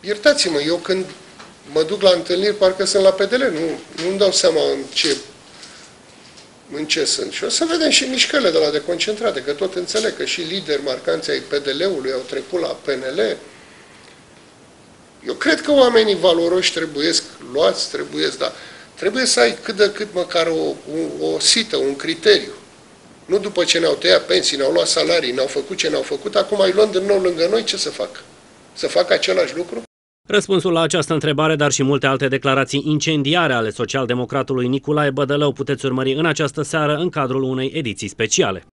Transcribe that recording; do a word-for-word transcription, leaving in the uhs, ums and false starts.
Iertați-mă, eu când mă duc la întâlniri, parcă sunt la P D L, nu, nu-mi dau seama în ce, în ce sunt. Și o să vedem și mișcările de la deconcentrate, că tot înțeleg că și lideri marcanți ai P D L-ului au trecut la P N L. Eu cred că oamenii valoroși trebuiesc luați, trebuiesc, dar trebuie să ai cât de cât măcar o, o, o sită, un criteriu. Nu după ce ne-au tăiat pensii, ne-au luat salarii, ne-au făcut ce ne-au făcut, acum îi luăm din nou lângă noi, ce să fac? Să fac același lucru? Răspunsul la această întrebare, dar și multe alte declarații incendiare ale socialdemocratului Niculae Bădălău puteți urmări în această seară în cadrul unei ediții speciale.